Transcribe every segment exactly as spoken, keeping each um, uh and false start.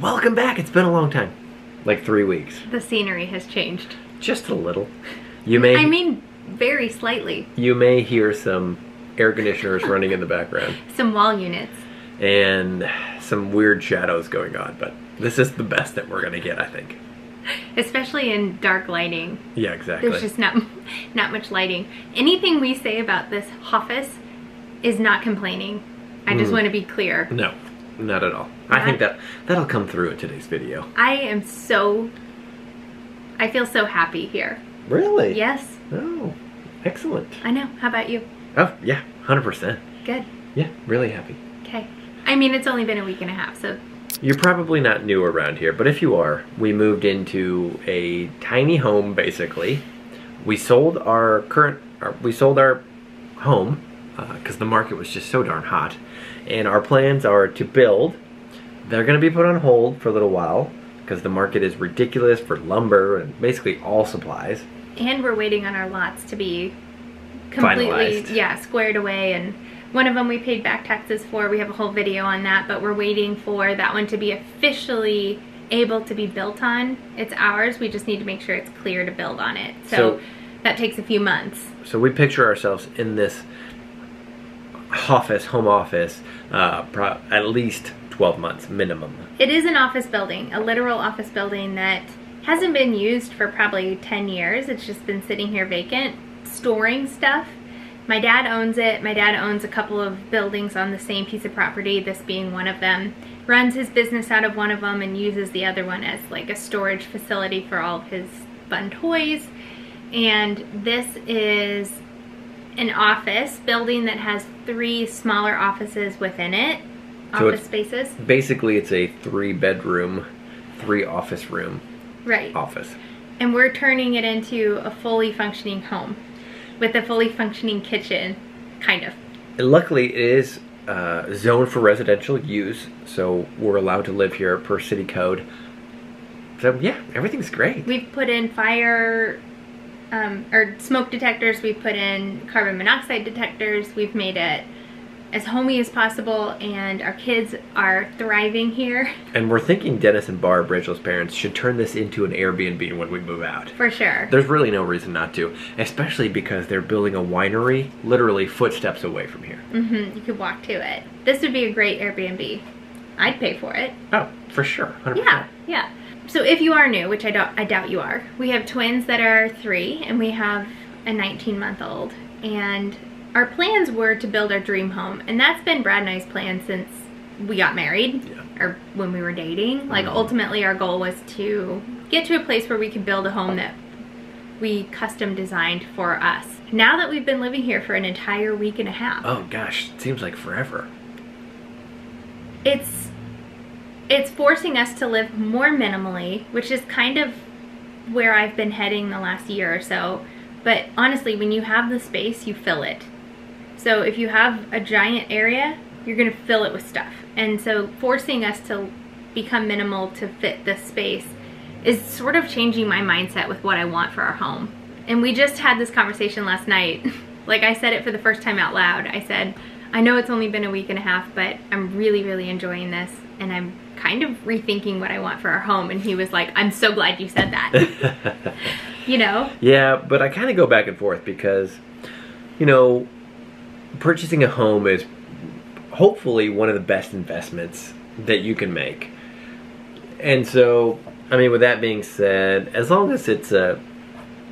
Welcome back. It's been a long time. Like three weeks. The scenery has changed. Just a little. You may... I mean, very slightly. You may hear some air conditioners running in the background. Some wall units. And some weird shadows going on, but this is the best that we're going to get, I think. Especially in dark lighting. Yeah, exactly. There's just not, not much lighting. Anything we say about this office is not complaining. I just mm. want to be clear. No, not at all. Not I think that, that'll come through in today's video. I am so... I feel so happy here. Really? Yes. Oh, excellent. I know. How about you? Oh, yeah, one hundred percent. Good. Yeah, really happy. Okay. I mean, it's only been a week and a half, so... You're probably not new around here, but if you are, we moved into a tiny home, basically. We sold our current... Our, we sold our home, because uh, the market was just so darn hot. And our plans are to build. They're going to be put on hold for a little while, because the market is ridiculous for lumber and basically all supplies. And we're waiting on our lots to be completely... Finalized. Yeah, squared away and... One of them we paid back taxes for. We have a whole video on that, but we're waiting for that one to be officially able to be built on. It's ours. We just need to make sure it's clear to build on it. So, so that takes a few months. So we picture ourselves in this office, home office, uh, pro at least twelve months minimum. It is an office building, a literal office building that hasn't been used for probably ten years. It's just been sitting here vacant, storing stuff. My dad owns it. My dad owns a couple of buildings on the same piece of property, this being one of them. Runs his business out of one of them and uses the other one as like a storage facility for all of his fun toys. And this is an office building that has three smaller offices within it, so office spaces. Basically, it's a three bedroom, three office room right. office. And we're turning it into a fully functioning home. With a fully functioning kitchen, kind of. And luckily, it is uh, zoned for residential use, so we're allowed to live here per city code. So yeah, everything's great. We've put in fire, um, or smoke detectors, we've put in carbon monoxide detectors, we've made it as homey as possible, and our kids are thriving here. And we're thinking Dennis and Barb, Rachel's parents, should turn this into an Airbnb when we move out. For sure. There's really no reason not to, especially because they're building a winery literally footsteps away from here. Mm-hmm. You could walk to it. This would be a great Airbnb. I'd pay for it. Oh, for sure. one hundred percent. Yeah, yeah. So if you are new, which I, don't, I doubt you are, we have twins that are three, and we have a nineteen-month-old, and... Our plans were to build our dream home, and that's been Brad and I's plan since we got married, yeah. or when we were dating. Like, mm-hmm. ultimately, our goal was to get to a place where we could build a home that we custom designed for us. Now that we've been living here for an entire week and a half. Oh, gosh. It seems like forever. It's, it's forcing us to live more minimally, which is kind of where I've been heading the last year or so. But honestly, when you have the space, you fill it. So if you have a giant area, you're going to fill it with stuff. And so forcing us to become minimal to fit this space is sort of changing my mindset with what I want for our home. And we just had this conversation last night. Like I said it for the first time out loud. I said, I know it's only been a week and a half, but I'm really, really enjoying this. And I'm kind of rethinking what I want for our home. And he was like, I'm so glad you said that. You know? Yeah, but I kind of go back and forth because, you know, purchasing a home is hopefully one of the best investments that you can make. And so, I mean, with that being said, as long as it's a,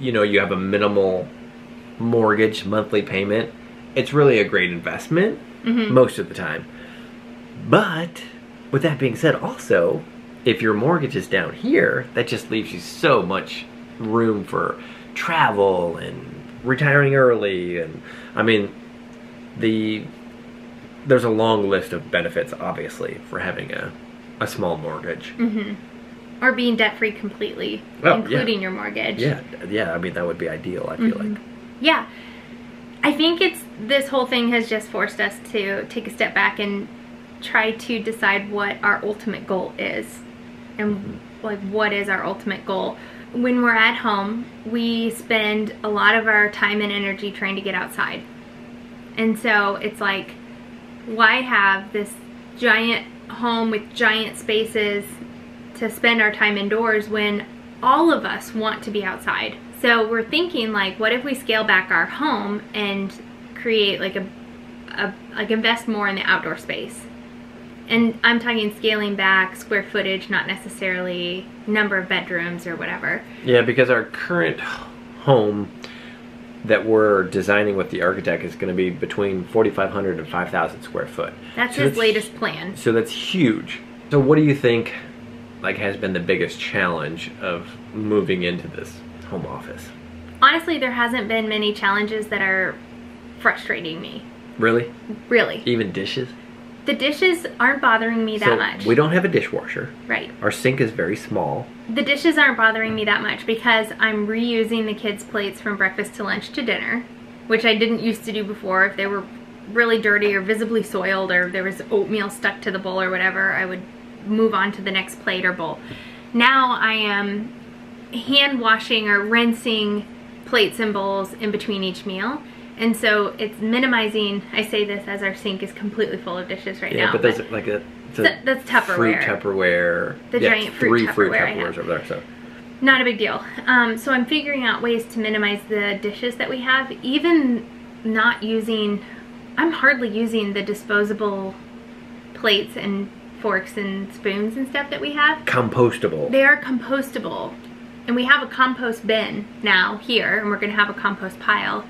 you know, you have a minimal mortgage monthly payment, it's really a great investment mm-hmm. most of the time. But with that being said, also, if your mortgage is down here, that just leaves you so much room for travel and retiring early. And I mean, The, there's a long list of benefits, obviously, for having a, a small mortgage. Mm-hmm. Or being debt-free completely, oh, including yeah. your mortgage. Yeah, yeah. I mean, that would be ideal, I feel mm-hmm. like. Yeah. I think it's this whole thing has just forced us to take a step back and try to decide what our ultimate goal is. And, mm-hmm. like, what is our ultimate goal? When we're at home, we spend a lot of our time and energy trying to get outside. And so it's like, why have this giant home with giant spaces to spend our time indoors when all of us want to be outside. So we're thinking, like, what if we scale back our home and create like a, a like invest more in the outdoor space? And I'm talking scaling back square footage, not necessarily number of bedrooms or whatever. Yeah, because our current home that we're designing with the architect is going to be between forty-five hundred and five thousand square foot. That's so his that's, latest plan. So that's huge. So what do you think, like, has been the biggest challenge of moving into this home office? Honestly, there hasn't been many challenges that are frustrating me. Really? Really. Even dishes? The dishes aren't bothering me that so much. We don't have a dishwasher. Right. Our sink is very small. The dishes aren't bothering me that much because I'm reusing the kids' plates from breakfast to lunch to dinner, which I didn't used to do before. If they were really dirty or visibly soiled or if there was oatmeal stuck to the bowl or whatever, I would move on to the next plate or bowl. Now I am hand washing or rinsing plates and bowls in between each meal. And so it's minimizing. I say this as our sink is completely full of dishes right yeah, now. Yeah, but that's but like a, a th that's Tupperware. Fruit Tupperware. The yeah, giant fruit Tupperware. Three fruit Tupperwares over there, so not a big deal. Um, so I'm figuring out ways to minimize the dishes that we have. Even not using, I'm hardly using the disposable plates and forks and spoons and stuff that we have. Compostable. They are compostable, and we have a compost bin now here, and we're going to have a compost pile.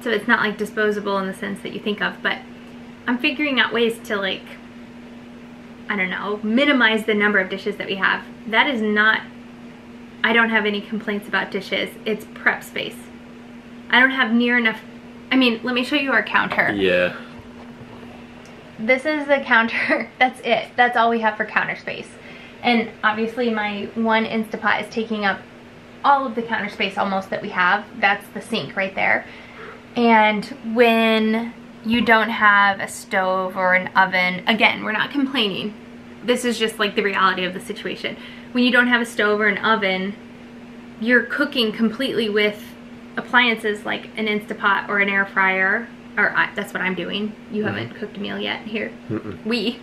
So it's not like disposable in the sense that you think of, but I'm figuring out ways to, like, I don't know, minimize the number of dishes that we have. That is not, I don't have any complaints about dishes. It's prep space. I don't have near enough, I mean, let me show you our counter. Yeah. This is the counter, that's it. That's all we have for counter space. And obviously my one Instapot is taking up all of the counter space almost that we have. That's the sink right there. And when you don't have a stove or an oven, again, we're not complaining. This is just like the reality of the situation. When you don't have a stove or an oven, you're cooking completely with appliances like an Instapot or an air fryer, or I, that's what I'm doing. You mm-hmm. haven't cooked a meal yet here. Mm-mm. We.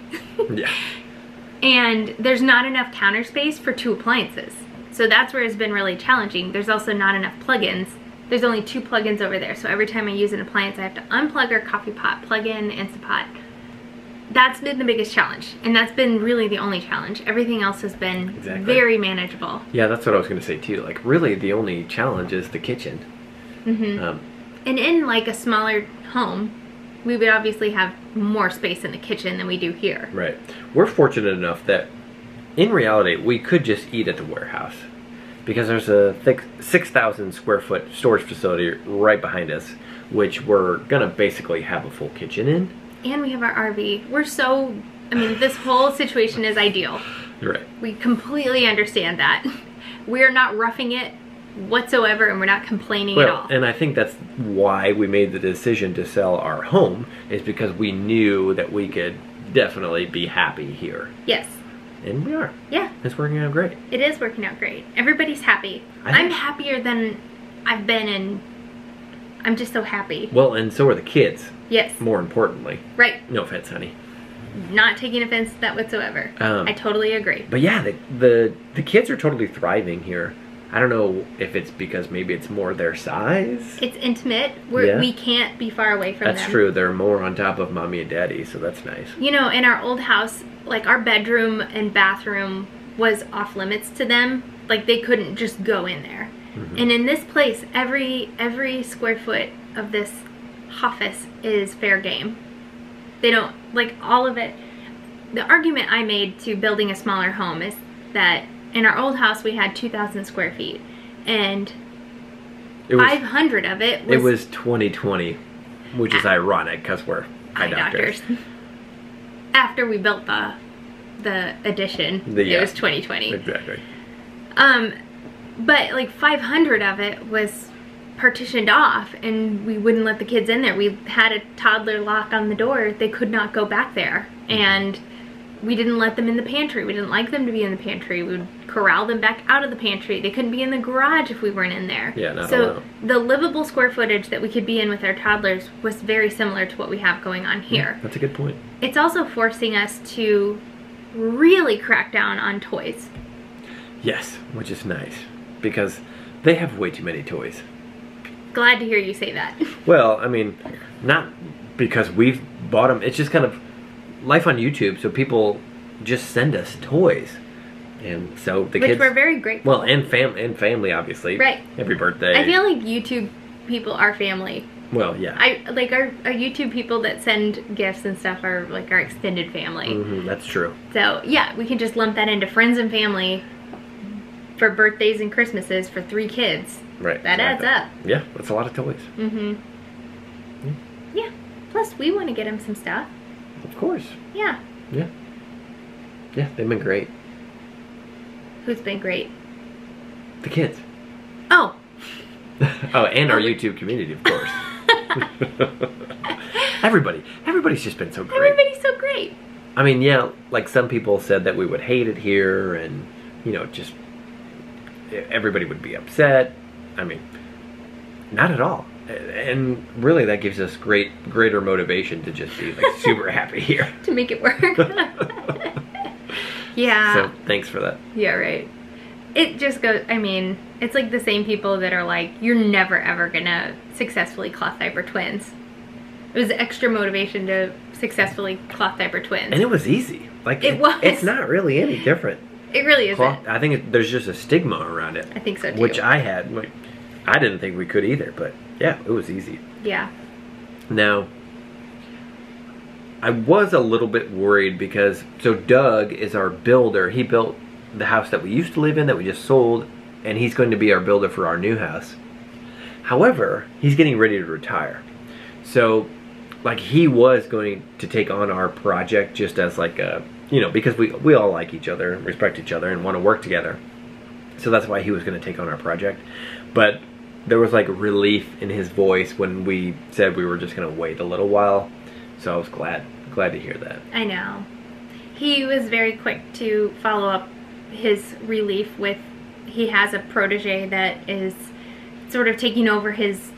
Yeah. And there's not enough counter space for two appliances. So that's where it's been really challenging. There's also not enough plug-ins. There's only two plug-ins over there, so every time I use an appliance, I have to unplug our coffee pot, plug in Instapot. That's been the biggest challenge, and that's been really the only challenge. Everything else has been exactly. very manageable. Yeah, that's what I was going to say, too. Like, really, the only challenge is the kitchen. Mm-hmm. um, and in, like, a smaller home, we would obviously have more space in the kitchen than we do here. Right. We're fortunate enough that, in reality, we could just eat at the warehouse. Because there's a thick six thousand square foot storage facility right behind us, which we're gonna basically have a full kitchen in. And we have our R V. We're so, I mean, this whole situation is ideal. Right. We completely understand that. We're not roughing it whatsoever, and we're not complaining well, at all. And I think that's why we made the decision to sell our home, is because we knew that we could definitely be happy here. Yes. And we are. Yeah. It's working out great. It is working out great. Everybody's happy. I'm happier than I've been, and I'm just so happy. Well, and so are the kids. Yes. More importantly. Right. No offense, honey. Not taking offense to that whatsoever. Um, I totally agree. But yeah, the, the, the kids are totally thriving here. I don't know if it's because maybe it's more their size. It's intimate. We're, yeah. We can't be far away from that's them. That's true. They're more on top of mommy and daddy, so that's nice. You know, in our old house, like, our bedroom and bathroom was off limits to them. Like, they couldn't just go in there. Mm-hmm. And in this place, every every square foot of this office is fair game. They don't, like, all of it. The argument I made to building a smaller home is that in our old house, we had two thousand square feet, and it was, five hundred of it was... It was twenty twenty, which is ironic, because we're eye doctors. doctors. After we built the the addition, the, yeah, it was twenty twenty. Exactly. Um, but, like, five hundred of it was partitioned off, and we wouldn't let the kids in there. We had a toddler lock on the door. They could not go back there, and... we didn't let them in the pantry. We didn't like them to be in the pantry. We would corral them back out of the pantry. They couldn't be in the garage if we weren't in there. Yeah, not allowed. So the livable square footage that we could be in with our toddlers was very similar to what we have going on here. Yeah, that's a good point. It's also forcing us to really crack down on toys. Yes, which is nice, because they have way too many toys. Glad to hear you say that. Well, I mean, not because we've bought them. It's just kind of life on YouTube, so people just send us toys. And so the Which kids... Which we're very grateful. Well, and, fam and family, obviously. Right. Every birthday. I feel like YouTube people are family. Well, yeah. I Like, our, our YouTube people that send gifts and stuff are, like, our extended family. Mm-hmm, that's true. So, yeah, we can just lump that into friends and family for birthdays and Christmases for three kids. Right. That exactly. adds up. Yeah, that's a lot of toys. Mm-hmm. Yeah. yeah. Plus, we want to get them some stuff. Of course. Yeah. Yeah. Yeah, they've been great. Who's been great? The kids. Oh. Oh, and our YouTube community, of course. Everybody. Everybody's just been so great. Everybody's so great. I mean, yeah, like some people said that we would hate it here and, you know, just everybody would be upset. I mean, not at all. And really that gives us great, greater motivation to just be like super happy here. To make it work. Yeah. So thanks for that. Yeah, right. It just goes, I mean, it's like the same people that are like, you're never ever gonna successfully cloth diaper twins. It was extra motivation to successfully cloth diaper twins. And it was easy. Like It, it was. It's not really any different. It really isn't. Cloth, I think it, there's just a stigma around it. I think so too. Which I had. Like, I didn't think we could either, but yeah, it was easy. Yeah. Now, I was a little bit worried because, so Doug is our builder. He built the house that we used to live in that we just sold, and he's going to be our builder for our new house. However, he's getting ready to retire. So, like, he was going to take on our project just as like a, you know, because we, we all like each other, respect each other, and want to work together. So that's why he was going to take on our project. But there was like relief in his voice when we said we were just going to wait a little while. So I was glad. Glad to hear that. I know. He was very quick to follow up his relief with, he has a protege that is sort of taking over his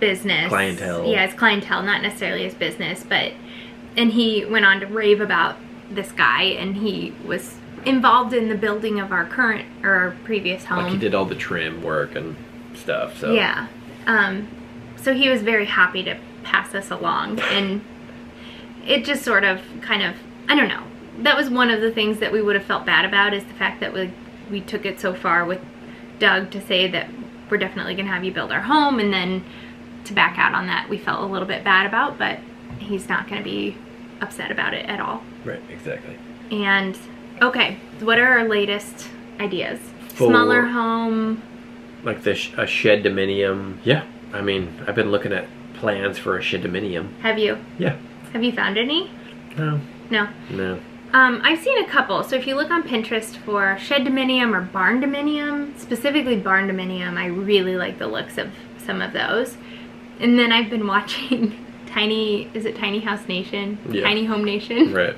business. Clientele. Yeah, his clientele, not necessarily his business, but, and he went on to rave about this guy, and he was involved in the building of our current, or our previous home. Like he did all the trim work and stuff, so. Yeah. Um, so he was very happy to pass us along, and it just sort of kind of, I don't know, that was one of the things that we would have felt bad about, is the fact that we, we took it so far with Doug to say that we're definitely going to have you build our home, and then to back out on that we felt a little bit bad about, but he's not going to be upset about it at all. Right, exactly. And, okay, what are our latest ideas? For, smaller home? Like the sh a shed dominium. Yeah, I mean, I've been looking at plans for a shed dominium. Have you? Yeah. Have you found any? No. No? No. Um, I've seen a couple. So if you look on Pinterest for shed dominium or barn dominium, specifically barn dominium, I really like the looks of some of those. And then I've been watching Tiny, is it Tiny House Nation? Yeah. Tiny Home Nation? Right.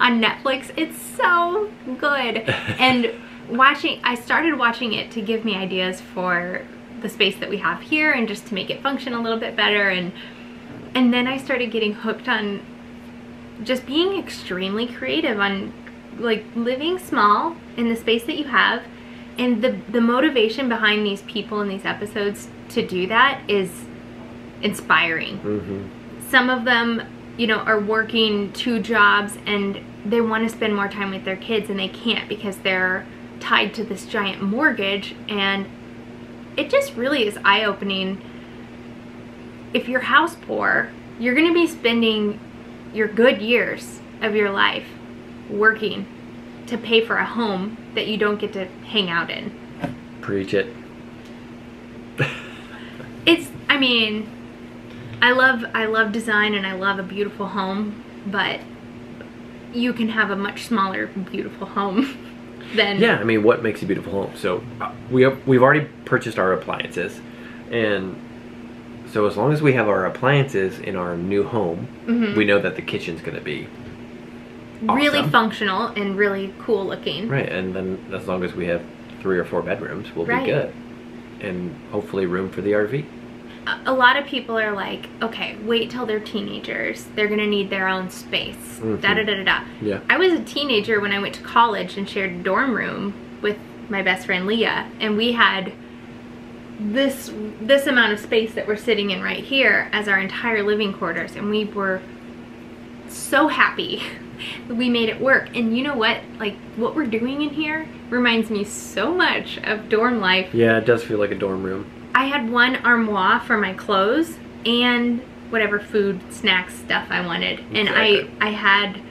On Netflix. It's so good. And watching, I started watching it to give me ideas for the space that we have here and just to make it function a little bit better. And And then I started getting hooked on just being extremely creative on like living small in the space that you have, and the the motivation behind these people in these episodes to do that is inspiring. Mm-hmm. Some of them, you know, are working two jobs and they want to spend more time with their kids and they can't because they're tied to this giant mortgage, and it just really is eye-opening. If you're house poor, you're gonna be spending your good years of your life working to pay for a home that you don't get to hang out in. Preach it. It's, I mean, I love, I love design and I love a beautiful home, but you can have a much smaller, beautiful home than. Yeah, I mean, what makes a beautiful home? So uh, we have, we've already purchased our appliances, and so as long as we have our appliances in our new home, mm-hmm. we know that the kitchen's going to be awesome. Really functional and really cool looking. Right, and then as long as we have three or four bedrooms, we'll right. be good. And hopefully room for the R V. a lot of people are like, okay, wait till they're teenagers. They're gonna need their own space. Mm-hmm. Da da da da da. Yeah. I was a teenager when I went to college and shared a dorm room with my best friend Leah, and we had this this amount of space that we're sitting in right here as our entire living quarters, and we were so happy that we made it work. And you know what? Like, what we're doing in here reminds me so much of dorm life. Yeah, it does feel like a dorm room. I had one armoire for my clothes and whatever food, snacks, stuff I wanted. Exactly. And I, I had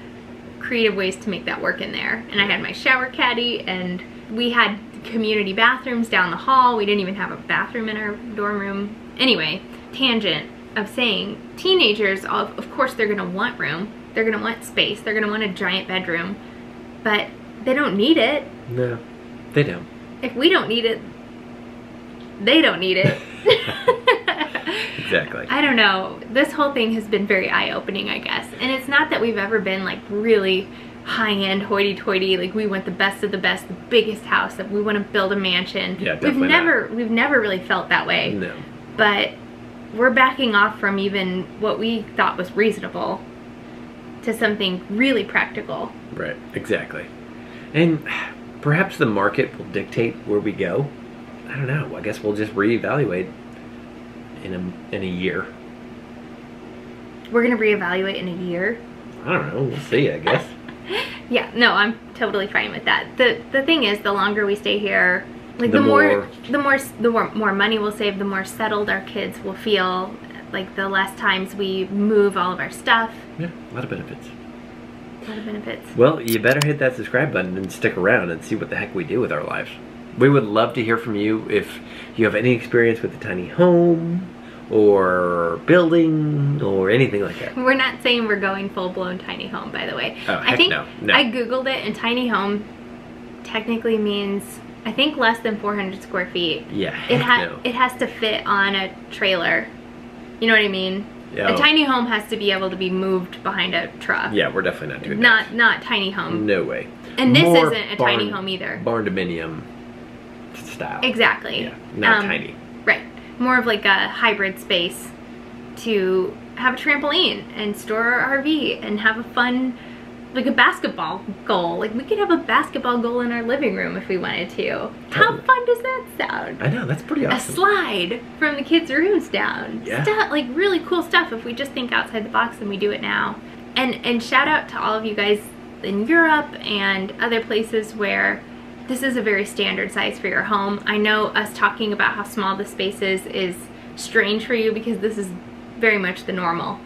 creative ways to make that work in there. And I had my shower caddy, and we had community bathrooms down the hall. We didn't even have a bathroom in our dorm room. Anyway, tangent of saying, teenagers, of, of course they're gonna want room. They're gonna want space. They're gonna want a giant bedroom, but they don't need it. No, they don't. If we don't need it, they don't need it. Exactly. I don't know. This whole thing has been very eye-opening, I guess. And it's not that we've ever been like really high-end hoity-toity, like we want the best of the best, the biggest house, that we want to build a mansion. Yeah, definitely we've never not. we've never really felt that way. No. But we're backing off from even what we thought was reasonable to something really practical. Right, exactly. And perhaps the market will dictate where we go. I don't know. I guess we'll just reevaluate in a in a year. We're gonna reevaluate in a year. I don't know. We'll see. I guess. Yeah. No, I'm totally fine with that. the The thing is, the longer we stay here, like the, the more, more the more the more more money we'll save, the more settled our kids will feel. Like the less times we move all of our stuff. Yeah, a lot of benefits. A lot of benefits. Well, you better hit that subscribe button and stick around and see what the heck we do with our lives. We would love to hear from you if you have any experience with a tiny home or building or anything like that. We're not saying we're going full-blown tiny home, by the way. Oh, heck I think no. No. I Googled it, and tiny home technically means, I think, less than four hundred square feet. Yeah, it ha no. It has to fit on a trailer. You know what I mean? Oh. A tiny home has to be able to be moved behind a truck. Yeah, we're definitely not doing not, that. Not tiny home. No way. And this More isn't a barn, tiny home either. Barn dominium style. Exactly. Yeah, not um, tiny. Right. More of like a hybrid space to have a trampoline and store our R V and have a fun, like a basketball goal. Like we could have a basketball goal in our living room if we wanted to. How fun does that sound? I know, that's pretty awesome. A slide from the kids' rooms down. Yeah. Stuff, like really cool stuff if we just think outside the box and we do it now. And, and shout out to all of you guys in Europe and other places where this is a very standard size for your home. I know us talking about how small the space is is strange for you because this is very much the normal.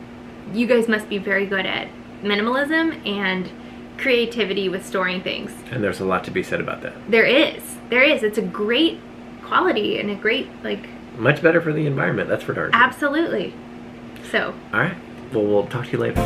You guys must be very good at minimalism and creativity with storing things, and there's a lot to be said about that. There is there is It's a great quality and a great, like, much better for the environment, that's for darn sure. Absolutely. So all right, well, we'll talk to you later.